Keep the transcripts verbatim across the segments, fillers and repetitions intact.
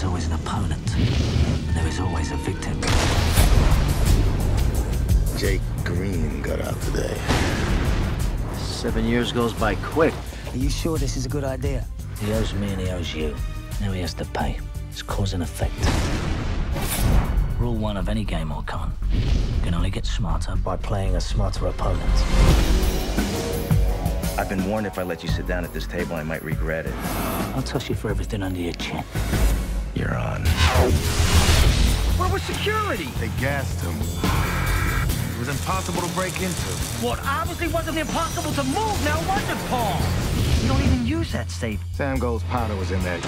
is always an opponent. There is always a victim. Jake Green got out today. Seven years goes by quick. Are you sure this is a good idea? He owes me and he owes you. Now he has to pay. It's cause and effect. Rule one of any game or con. You can only get smarter by playing a smarter opponent. I've been warned if I let you sit down at this table, I might regret it. I'll toss you for everything under your chin. You're on. Where was security? They gassed him. It was impossible to break into. Well, it obviously wasn't impossible to move. Now was it, Paul? You don't even use that safe. Sam Gold's powder was in there.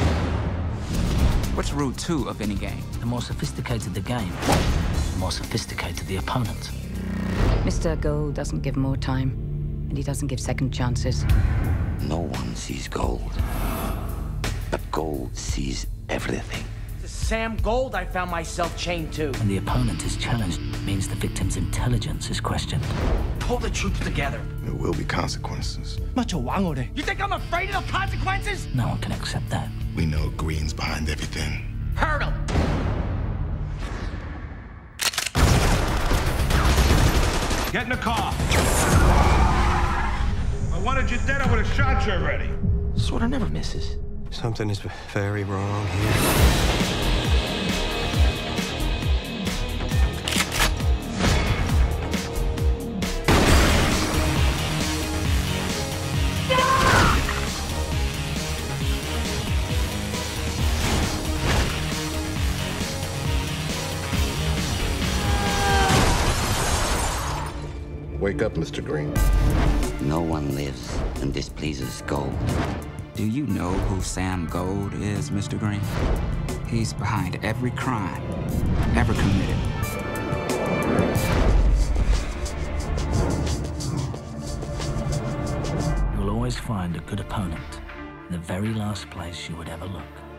What's rule two of any game? The more sophisticated the game, the more sophisticated the opponent. Mister Gold doesn't give more time, and he doesn't give second chances. No one sees gold, but gold sees everything. The Sam Gold I found myself chained to. When the opponent is challenged, it means the victim's intelligence is questioned. Pull the troops together. There will be consequences. Mucho Wangode. You think I'm afraid of the consequences? No one can accept that. We know Green's behind everything. Hurt him! Get in the car. I wanted you dead, I would have shot you already. Sort of never misses. Something is very wrong here. Wake up, Mister Green. No one lives and displeases Gold. Do you know who Sam Gold is, Mister Green? He's behind every crime ever committed. You'll always find a good opponent in the very last place you would ever look.